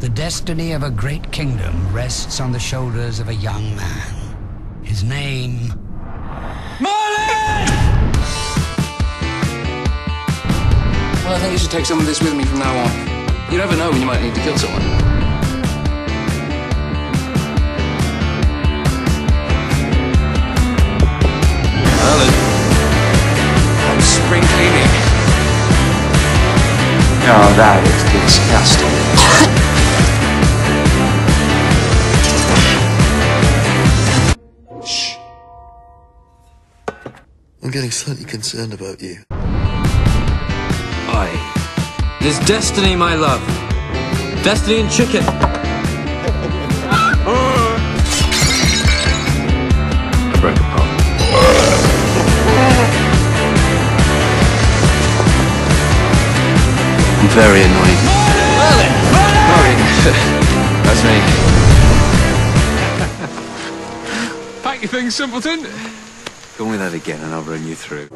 The destiny of a great kingdom rests on the shoulders of a young man. His name... Merlin! Well, I think you should take some of this with me from now on. You never know when you might need to kill someone. Oh, that is disgusting. Shh. I'm getting slightly concerned about you. Aye. There's destiny, my love. Destiny and chicken. I broke apart. Very annoying. Merlin! Merlin! That's me. Pack your things, simpleton. Go on with that again and I'll run you through.